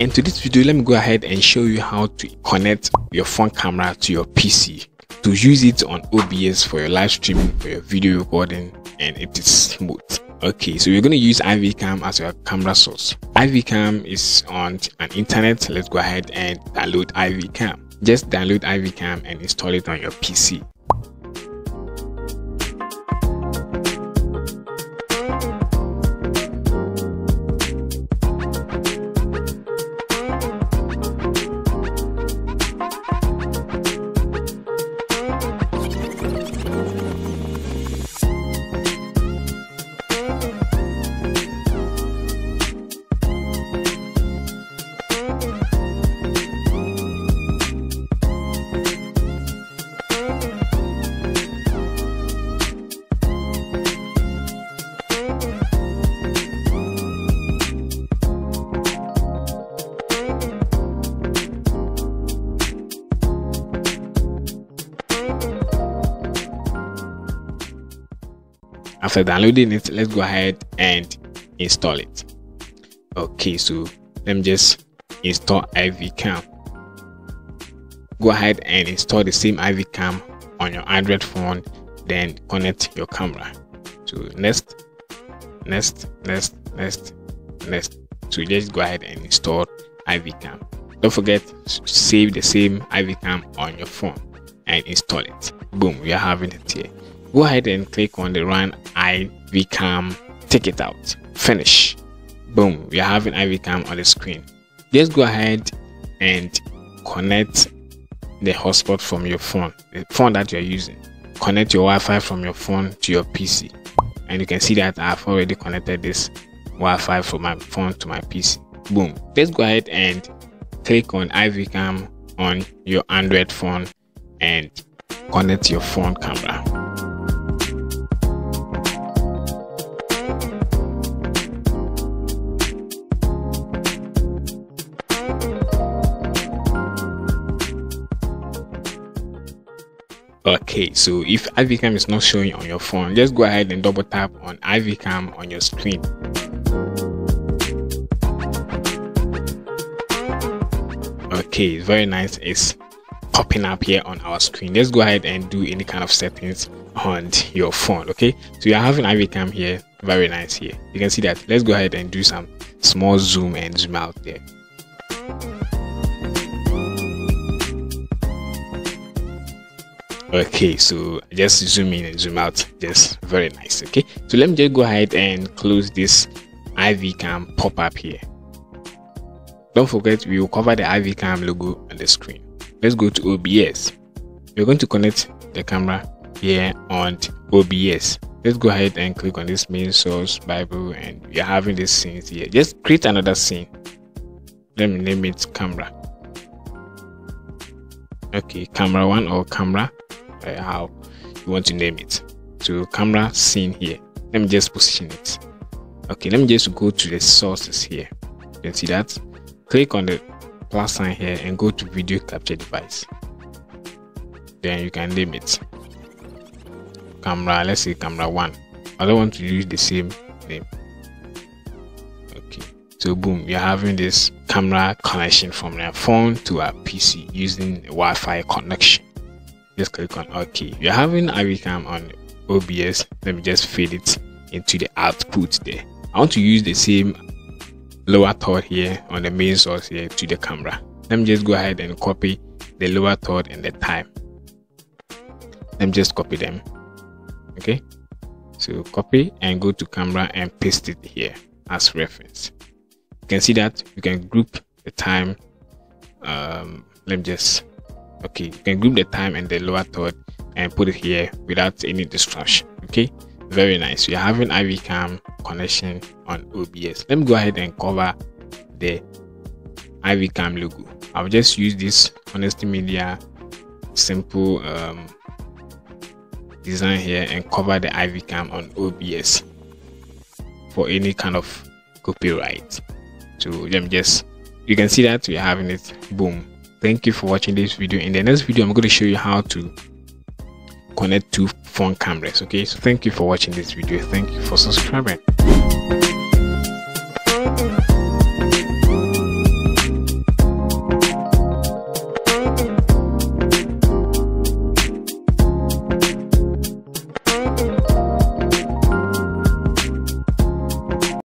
In today's video, let me go ahead and show you how to connect your phone camera to your PC to use it on OBS for your live streaming, for your video recording, and it is smooth. Okay, so we're going to use iVCam as your camera source. iVCam is on an internet. Let's go ahead and download iVCam. Just download iVCam and install it on your PC. After downloading it, let's go ahead and install it. Okay, so let me just install iVCam. Go ahead and install the same iVCam on your Android phone, then connect your camera. So next, next, next, next, next. So just go ahead and install iVCam. Don't forget to save the same iVCam on your phone and install it. Boom, we are having it here. Go ahead and click on the run iVCam, take it out, finish. Boom, we are having iVCam on the screen. Just go ahead and connect the hotspot from your phone, the phone that you're using. Connect your Wi-Fi from your phone to your PC. And you can see that I've already connected this Wi-Fi from my phone to my PC. Boom, let's go ahead and click on iVCam on your Android phone and connect your phone camera. Okay, so if iVCam is not showing on your phone, just go ahead and double tap on iVCam on your screen. Okay, it's very nice. It's popping up here on our screen. Let's go ahead and do any kind of settings on your phone. Okay, so you're having iVCam here. Very nice here. You can see that. Let's go ahead and do some small zoom and zoom out there. Okay, so just zoom in and zoom out, just very nice. Okay, so let me just go ahead and close this iVCam pop-up here. Don't forget, we will cover the iVCam logo on the screen. Let's go to OBS. We're going to connect the camera here on OBS. Let's go ahead and click on this main source Bible, and we are having this scene here. Just create another scene. Let me name it camera. Okay, camera one or camera, how you want to name it. So camera scene here. Let me just position it. Okay, let me just go to the sources here. You can see that. Click on the plus sign here and go to video capture device. Then you can name it camera. Let's say camera one. I don't want to use the same name. Okay, so boom, you're having this camera connection from your phone to our PC using a Wi-Fi connection. Just click on OK. You're having iVCam on OBS. Let me just fade it into the output there. I want to use the same lower third here on the main source here to the camera. Let me just go ahead and copy the lower third and the time. Let me just copy them. Okay, so copy and go to camera and paste it here as reference. You can see that you can group the time. Let me just. Okay, you can group the time and the lower third and put it here without any distraction. Okay, very nice. You're having iVCam connection on OBS. Let me go ahead and cover the iVCam logo. I'll just use this HONESTY MEDIA simple design here and cover the iVCam on OBS for any kind of copyright. So let me just, you can see that we're having it. Boom. Thank you for watching this video. In the next video, I'm going to show you how to connect two phone cameras. Okay, so thank you for watching this video. Thank you for subscribing.